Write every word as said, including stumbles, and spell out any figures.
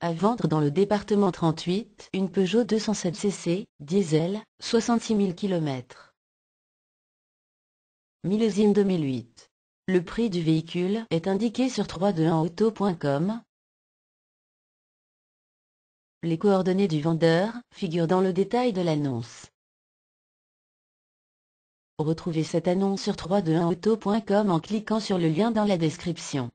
À vendre dans le département trente-huit, une Peugeot deux cent sept C C, diesel, soixante-six mille km. Millésime deux mille huit. Le prix du véhicule est indiqué sur trois cent vingt et un auto point com. Les coordonnées du vendeur figurent dans le détail de l'annonce. Retrouvez cette annonce sur trois cent vingt et un auto point com en cliquant sur le lien dans la description.